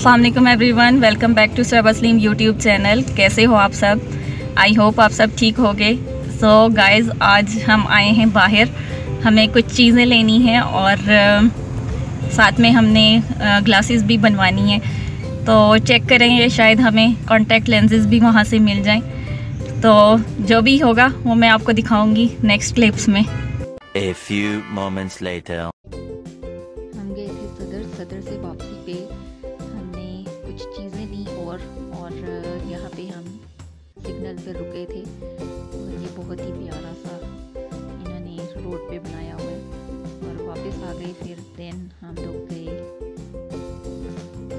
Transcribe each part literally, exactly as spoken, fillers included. अस्सलाम वालेकुम everyone, welcome back to Soeba Saleem YouTube channel. कैसे हो आप सब? आई होप आप सब ठीक होगे। सो गाइज़, आज हम आए हैं बाहर, हमें कुछ चीज़ें लेनी हैं और uh, साथ में हमने ग्लासेस uh, भी बनवानी है, तो चेक करेंगे शायद हमें कॉन्टैक्ट लेंसेज भी वहाँ से मिल जाएं। तो जो भी होगा वो मैं आपको दिखाऊंगी नेक्स्ट क्लिप्स में। A few moments later. हम गए थे सदर, सदर से वापसी पे हमने कुछ चीज़ें ली और और यहाँ पे हम सिग्नल पे रुके थे। तो ये बहुत ही प्यारा सा इन्होंने रोड पे बनाया हुआ है और वापस आ गए। फिर देन हम लोग गए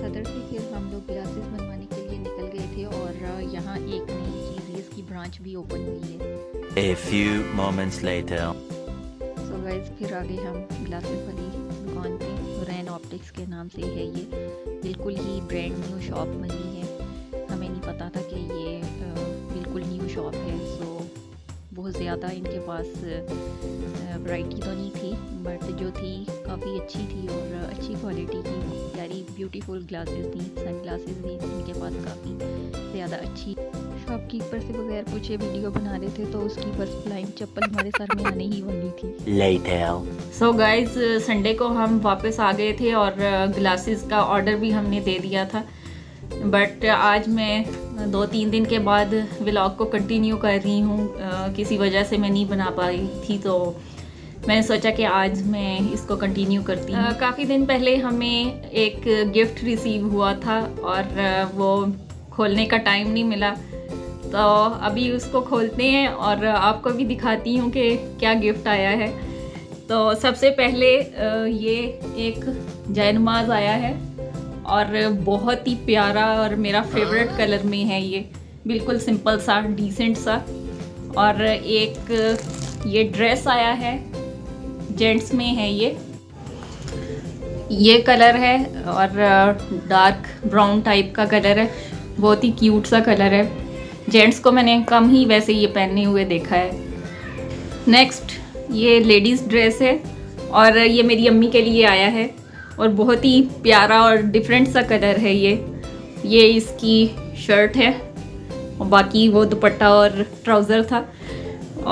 सदर से, फिर हम लोग ग्लासेस बनवाने के लिए निकल गए थे और यहाँ एक नई चीज़, इसकी ब्रांच भी ओपन हुई है। A few moments later. Guys, फिर आगे हम ग्लासेस वाली दुकान पे, रैन ऑप्टिक्स के नाम से है ये, बिल्कुल ही ब्रांड न्यू शॉप बनी है। हमें नहीं पता था कि ये बिल्कुल न्यू शॉप है। सो बहुत ज़्यादा इनके पास वैरायटी तो नहीं थी, बट जो थी काफ़ी अच्छी थी और अच्छी क्वालिटी की प्यारी ब्यूटीफुल ग्लासेस थी, सन ग्लासेस भी इनके पास काफ़ी ज़्यादा अच्छी। शॉपकीपर से बगैर पूछे वीडियो बना रहे थे तो उसकी बस ब्लाइंड चप्पल हमारे सर में आने ही वाली थी। लेट है। सो गाइज, संडे को हम वापस आ गए थे और ग्लासेस का ऑर्डर भी हमने दे दिया था, बट आज मैं दो तीन दिन के बाद व्लॉग को कंटिन्यू कर रही हूँ। किसी वजह से मैं नहीं बना पाई थी, तो मैंने सोचा कि आज मैं इसको कंटिन्यू करती हूँ। काफ़ी दिन पहले हमें एक गिफ्ट रिसीव हुआ था और वो खोलने का टाइम नहीं मिला, तो अभी उसको खोलते हैं और आपको भी दिखाती हूँ कि क्या गिफ्ट आया है। तो सबसे पहले ये एक जयनमाज आया है और बहुत ही प्यारा और मेरा फेवरेट कलर में है ये, बिल्कुल सिंपल सा डिसेंट सा। और एक ये ड्रेस आया है, जेंट्स में है ये, ये कलर है और डार्क ब्राउन टाइप का कलर है, बहुत ही क्यूट सा कलर है। जेंट्स को मैंने कम ही वैसे ये पहने हुए देखा है। नेक्स्ट ये लेडीज़ ड्रेस है और ये मेरी अम्मी के लिए आया है और बहुत ही प्यारा और डिफरेंट सा कलर है ये। ये इसकी शर्ट है और बाकी वो दुपट्टा और ट्राउज़र था।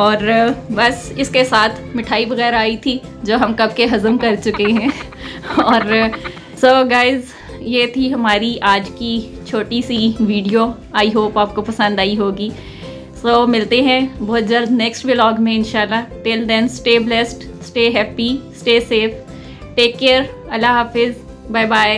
और बस इसके साथ मिठाई वगैरह आई थी जो हम कब के हज़म कर चुके हैं। और सो so गाइज़, ये थी हमारी आज की छोटी सी वीडियो। आई होप आपको पसंद आई होगी। सो so, मिलते हैं बहुत जल्द नेक्स्ट व्लॉग में इंशाल्लाह। Till then, stay blessed, stay happy, stay safe, take care, अल्लाह हाफिज़, बाय बाय।